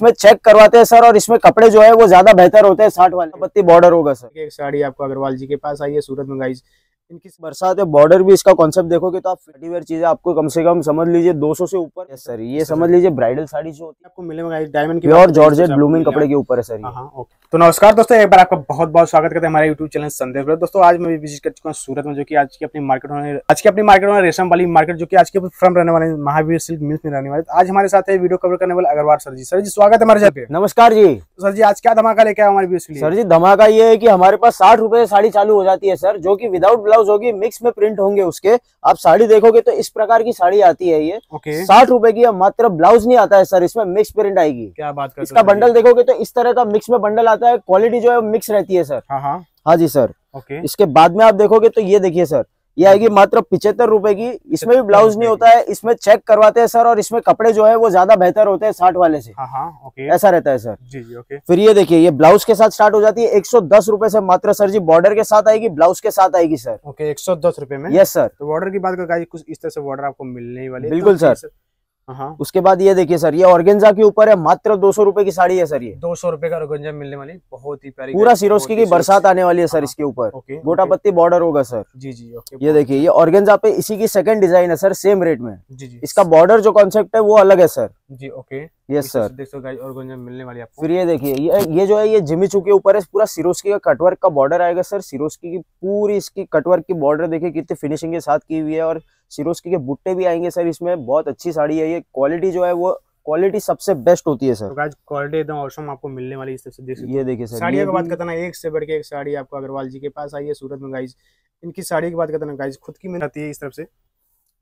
इसमें चेक करवाते हैं सर, और इसमें कपड़े जो है वो ज्यादा बेहतर होते हैं। 60 वाले पत्ती बॉर्डर होगा सर। एक साड़ी आपको अग्रवाल जी के पास आई है सूरत में गाइस। इनकी बरसात है, बॉर्डर भी इसका कॉन्सेप्ट देखोगे तो आप फटीवेयर चीजें आपको कम से कम समझ लीजिए 200 से ऊपर है सर। ये समझ लीजिए ब्राइडल साड़ी जो होती है आपको मिलेगा डायमंड की और जॉर्जेट ब्लूमिंग कपड़े के ऊपर है सर। तो नमस्कार दोस्तों, एक बार आपका बहुत बहुत स्वागत करते हैं हमारे यूट्यूब चैनल संदेश व्लॉग्स। दोस्तों आज मैं विजिट कर चुका हूँ सूरत में, जो की आज की अपनी मार्केट होने रेशम वाली मार्केट, जो की आज के फ्रॉम रहने वाले महावीर सिल्क मिल्स में रहने वाले। आज हमारे साथ है वीडियो कवर करने वाले अग्रवाल सर जी। सर जी स्वागत है हमारे साथ। नमस्कार जी। सर जी आज क्या धमाका लेके आए हमारे व्यूज के लिए? सर जी धमाका ये है की हमारे पास 60 रुपए साड़ी चालू हो जाती है सर, जो की विदाउट ब्लाउज होगी, मिक्स में प्रिंट होंगे उसके। आप साड़ी देखोगे तो इस प्रकार की साड़ी आती है ये। ₹60 की, मात्र ब्लाउज नहीं आता है सर, इसमें मिक्स प्रिंट आएगी। क्या बात कर, इसका बंडल देखोगे तो इस तरह का मिक्स में बंडल आता है, क्वालिटी जो है मिक्स रहती है सर। हाँ जी सर। इसके बाद में आप देखोगे तो ये देखिए सर, ये आएगी मात्र 75 रुपए की। इसमें भी ब्लाउज नहीं होता है, इसमें चेक करवाते हैं सर, और इसमें कपड़े जो है वो ज्यादा बेहतर होते हैं 60 वाले से। ऐसा रहता है सर जी। फिर ये देखिए, ये ब्लाउज के साथ स्टार्ट हो जाती है 110 रुपए से मात्र सर जी। बॉर्डर के साथ आएगी, ब्लाउज के साथ आएगी सर। 110 रुपए में। Yes sir. तो बॉर्डर की बात करें, कुछ इस तरह से बॉर्डर आपको मिलने वाली। बिल्कुल सर। उसके बाद ये देखिए सर, ये ऑर्गेन्जा के ऊपर है, मात्र 200 रुपए की साड़ी है सर। ये 200 रुपए का ऑर्गेन्जा मिलने वाली, बहुत ही प्यारी। पूरा सिरोस्की की बरसात आने वाली है सर। इसके ऊपर गोटा पत्ती बॉर्डर होगा सर। जी जी। ये देखिए, ये ऑर्गेन्जा पे इसी की सेकंड डिजाइन है सर, सेम रेट में। इसका बॉर्डर जो कॉन्सेप्ट है वो अलग है सर जी। Yes sir. देखो गाइस ऑर्गेन्जा मिलने वाली आपको। फिर ये देखिए, ये जो है ये जिमी चू के ऊपर है, पूरा सिरोस्की का कटवर्क का बॉर्डर आएगा सर। सिरोस्की की पूरी इसकी कटवर्क की बॉर्डर देखिए कितनी फिनिशिंग के साथ की हुई है, और सिरोस्की के बुट्टे भी आएंगे सर। इसमें बहुत अच्छी साड़ी है ये। क्वालिटी जो है वो क्वालिटी सबसे बेस्ट होती है सर। तो गाइस क्वालिटी एकदम ऑसम आपको मिलने वाली इस तरह से देख सकते हैं। ये देखिए सर, साड़ियों की बात करते हैं, एक से बढ़ के एक साड़ी आपको अग्रवाल जी के पास आई है सूरत में गाइस। इनकी साड़ी की बात करते हैं गाइस, खुद की मेहनत है इस तरफ से।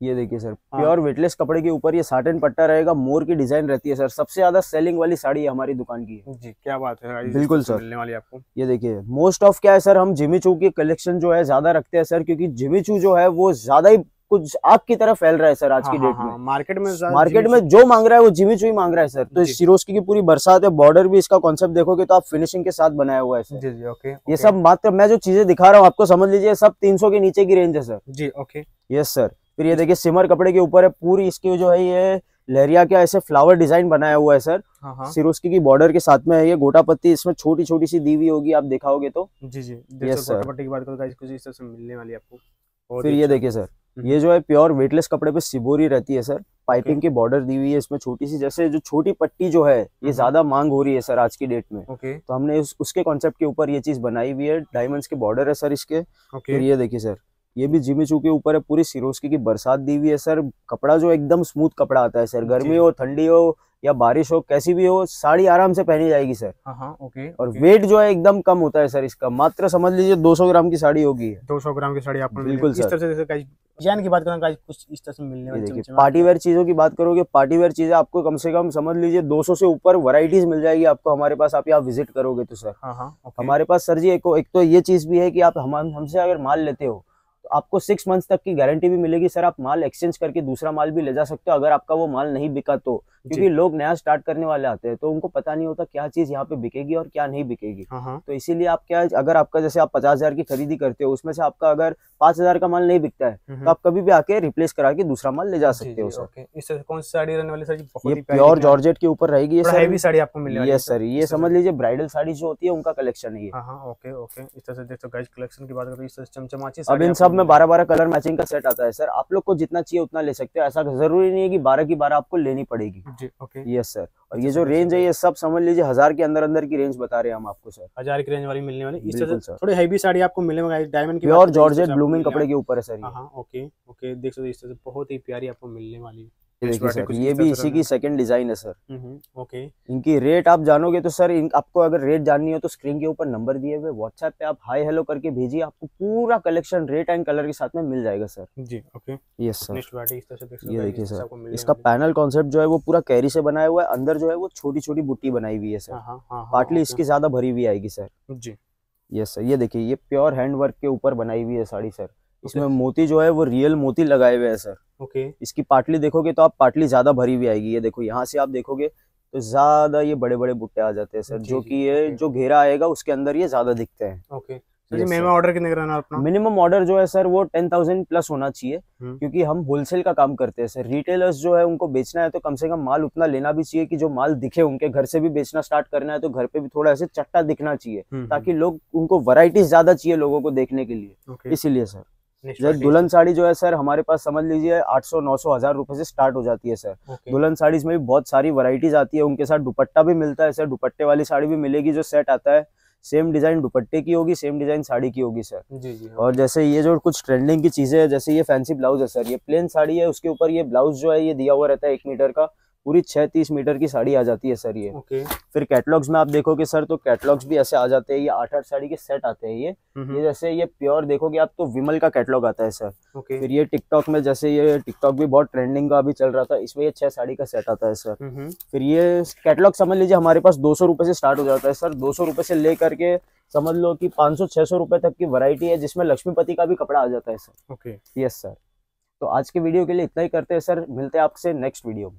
ये देखिए सर, प्योर वेटलेस कपड़े के ऊपर ये साटन पट्टा रहेगा, मोर की डिजाइन रहती है सर। सबसे ज्यादा सेलिंग वाली साड़ी हमारी दुकान की है जी। क्या बात है। बिल्कुल सर, मिलने वाली आपको। ये देखिए, मोस्ट ऑफ क्या है सर, हम जिमी चू के कलेक्शन जो है ज्यादा रखते हैं सर, क्योंकि जिमी चू जो है वो ज्यादा ही कुछ आग की तरह फैल रहा है सर आज की डेट में। मार्केट में जो मांग रहा है वो जिमी चू मांग रहा है सर। तो सिरोस्की की पूरी बरसात है, बॉर्डर भी इसका कॉन्सेप्ट देखोगे तो आप फिनिशिंग के साथ बनाया हुआ है सर। जी जी। ये सब मात्र मैं जो चीजें दिखा रहा हूँ आपको, समझ लीजिए सब 300 के नीचे की रेंज है सर जी। Yes sir. फिर ये देखिए, सिमर कपड़े के ऊपर है, पूरी इसकी जो है ये लहरिया के ऐसे फ्लावर डिजाइन बनाया हुआ है सर। सिरोस्की की बॉर्डर के साथ में है ये, गोटा पत्ती इसमें छोटी छोटी सी दीवी होगी आप दिखाओगे तो। जी जी। Yes sir. गोटा पत्ती की बात करो गाइस, कुछ इस तरह से मिलने वाली आपको। फिर ये देखिए सर, ये जो है प्योर वेटलेस कपड़े पे सिबोरी रहती है सर। पाइपिंग की बॉर्डर दी हुई है, इसमें छोटी सी जैसे जो छोटी पट्टी जो है ये ज्यादा मांग हो रही है सर आज की डेट में। तो हमने उसके कॉन्सेप्ट के ऊपर ये चीज बनाई हुई है। डायमंड्स के बॉर्डर है सर इसके। फिर ये देखिए सर, ये भी जिमी चू के ऊपर है, पूरी सिरोस्की की बरसात दी हुई है सर। कपड़ा जो एकदम स्मूथ कपड़ा आता है सर, गर्मी हो ठंडी हो या बारिश हो कैसी भी हो, साड़ी आराम से पहनी जाएगी सर। और वेट जो है एकदम कम होता है सर इसका, मात्र समझ लीजिए 200 ग्राम की साड़ी होगी। 200 ग्राम की साड़ी आपको बिल्कुल सर। डिजाइन की बात करें, कुछ इस तरह से मिलने वाली। पार्टीवेयर चीजों की बात करोगे, पार्टीवेयर चीजें आपको कम से कम समझ लीजिए 200 से ऊपर वैरायटीज मिल जाएगी आपको हमारे पास। आप यहाँ विजिट करोगे तो सर हमारे पास सर जी एक तो ये चीज भी है कि आप हमसे अगर माल लेते हो आपको 6 मंथ्स तक की गारंटी भी मिलेगी सर। आप माल एक्सचेंज करके दूसरा माल भी ले जा सकते हो अगर आपका वो माल नहीं बिका तो, क्योंकि लोग नया स्टार्ट करने वाले आते हैं तो उनको पता नहीं होता क्या चीज यहाँ पे बिकेगी और क्या नहीं बिकेगी। तो इसीलिए आप क्या, अगर आपका जैसे आप 50,000 की खरीदी करते हो, उसमें से आपका अगर 5,000 का माल नहीं बिकता है तो आप कभी भी आके रिप्लेस करा के दूसरा माल ले जा सकते हो सर। इससे कौन सी साड़ी रहने वाली सर? ये प्योर जॉर्जेट के ऊपर रहेगी ये सर। हैवी साड़ी आपको मिल रही है सर। ये समझ लीजिए ब्राइडल साड़ी जो होती है उनका कलेक्शन है ये। इस तरह से देख सकते हो गाइस। कलेक्शन की बात करें तो इस तरह से चमचमाती साड़ी। अब इन सब में 12-12 कलर मैचिंग का सेट आता है सर। आप लोग को जितना चाहिए उतना ले सकते हो, ऐसा जरूरी नहीं है कि 12 की 12 आपको लेनी पड़ेगी। Yes sir. और ये जो रेंज है ये सब समझ लीजिए 1000 के अंदर अंदर की रेंज बता रहे हैं हम आपको सर। 1000 की रेंज वाली मिलने वाली। इस तरह से थोड़ी हैवी साड़ी आपको मिलेगी डायमंड की और जॉर्जेट ब्लूमिंग कपड़े के ऊपर है सर। देख सकते हो इस तरह से बहुत ही प्यारी आपको मिलने वाली है। ये भी इसी की सेकंड डिजाइन है सर। इनकी रेट आप जानोगे तो सर, आपको अगर रेट जाननी हो तो स्क्रीन के ऊपर नंबर दिए हुए व्हाट्सएप पे आप हाई हेलो करके भेजिए, आपको पूरा कलेक्शन रेट एंड कलर के साथ में मिल जाएगा सर। Ji yes sir. ये देखिए सर, इसका पैनल कॉन्सेप्ट जो है वो पूरा कैरी से बनाया हुआ है, अंदर जो है वो छोटी छोटी बुट्टी बनाई हुई है सर। पाटली इसकी ज्यादा भरी हुई आएगी सर। Ji yes sir. ये देखिए, ये प्योर हैंडवर्क के ऊपर बनाई हुई है साड़ी सर। इसमें मोती जो है वो रियल मोती लगाए हुए हैं सर। इसकी पाटली देखोगे तो आप पाटली ज्यादा भरी हुई आएगी। ये देखो, यहाँ से आप देखोगे तो ज्यादा ये बड़े बड़े बुट्टे आ जाते हैं सर, जो कि ये जो घेरा आएगा उसके अंदर ये ज्यादा दिखते हैं। मिनिमम ऑर्डर कितने का रहना अपना? मिनिमम ऑर्डर जो है सर वो 10,000 प्लस होना चाहिए, क्योंकि हम होलसेल का काम करते हैं सर। रिटेलर्स जो है उनको बेचना है तो कम से कम माल उतना लेना भी चाहिए कि जो माल दिखे, उनके घर से भी बेचना स्टार्ट करना है तो घर पे भी थोड़ा ऐसे चट्टा दिखना चाहिए, ताकि लोग उनको वैरायटीज ज्यादा चाहिए लोगों को देखने के लिए। इसीलिए सर दुल्हन साड़ी जो है सर हमारे पास समझ लीजिए 800, 900, 1000 रुपए से स्टार्ट हो जाती है सर। दुल्हन साड़ीज में भी बहुत सारी वैरायटीज आती है, उनके साथ दुपट्टा भी मिलता है सर। दुपट्टे वाली साड़ी भी मिलेगी, जो सेट आता है सेम डिजाइन दुपट्टे की होगी, सेम डिजाइन साड़ी की होगी सर। जी जी। और जैसे ये जो कुछ ट्रेंडिंग की चीजें है, जैसे ये फैंसी ब्लाउज है सर, ये प्लेन साड़ी है, उसके ऊपर ये ब्लाउज जो है ये दिया हुआ रहता है 1 मीटर का, पूरी 6x30 मीटर की साड़ी आ जाती है सर ये। फिर कैटलॉग्स में आप देखोगे सर तो कैटलॉग्स भी ऐसे आ जाते हैं, ये 8-8 साड़ी के सेट आते हैं ये जैसे ये प्योर देखोगे आप तो विमल का कैटलॉग आता है सर। फिर ये टिकटॉक में, जैसे ये टिकटॉक भी बहुत ट्रेंडिंग का अभी चल रहा था, इसमें ये 6 साड़ी का सेट आता है सर। फिर ये कैटलॉग समझ लीजिए हमारे पास 200 रुपए से स्टार्ट हो जाता है सर। 200 रुपए से ले करके समझ लो कि 500-600 रुपए तक की वैरायटी है, जिसमें लक्ष्मीपति का भी कपड़ा आ जाता है सर। यस सर, तो आज के वीडियो के लिए इतना ही करते हैं सर, मिलते हैं आपसे नेक्स्ट वीडियो में।